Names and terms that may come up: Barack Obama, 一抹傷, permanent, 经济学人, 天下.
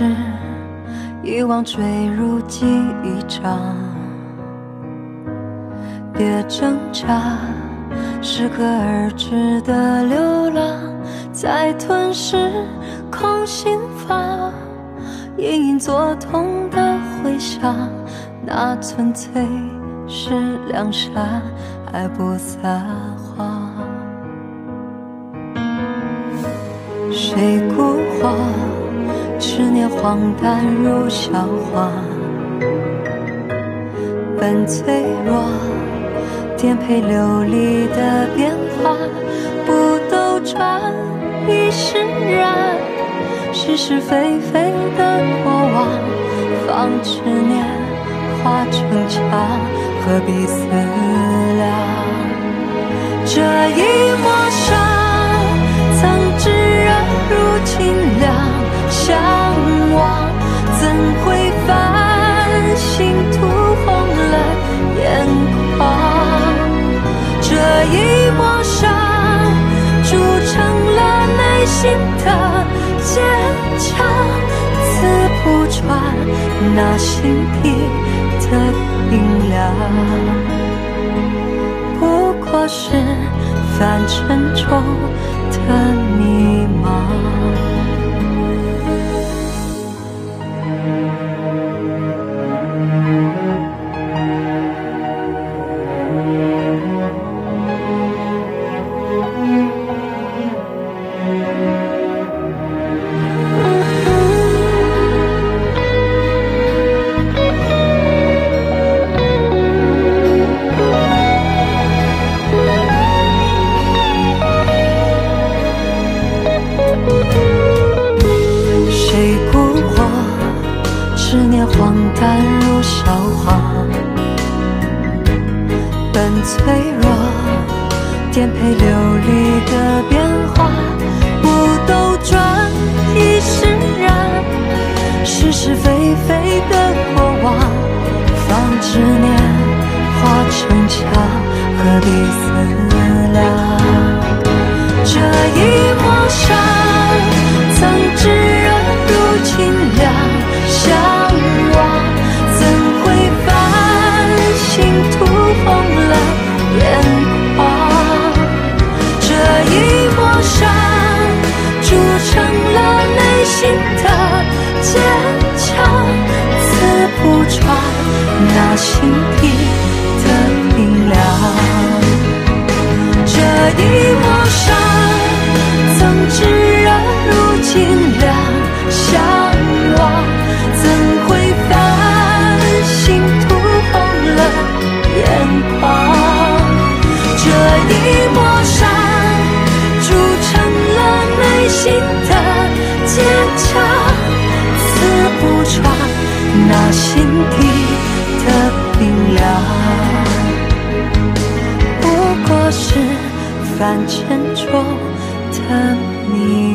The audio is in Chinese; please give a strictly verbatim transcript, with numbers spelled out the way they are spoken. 是遗忘坠入记忆场。别挣扎，适可而止的流浪，在吞噬空心房，隐隐作痛的回响，那纯粹是两傻，爱不撒谎。谁蛊惑痴念荒诞如笑话，本脆弱颠沛流离的变化，不兜转已释然，是是非非的过往，放执念化成茶，何必思量？这一抹伤，曾炙热如清凉，向往怎会翻心涂红了眼眶？这一抹伤，筑成了内心的坚强，刺不穿那心底的冰凉。不过是凡尘中的迷茫。凡尘中的迷。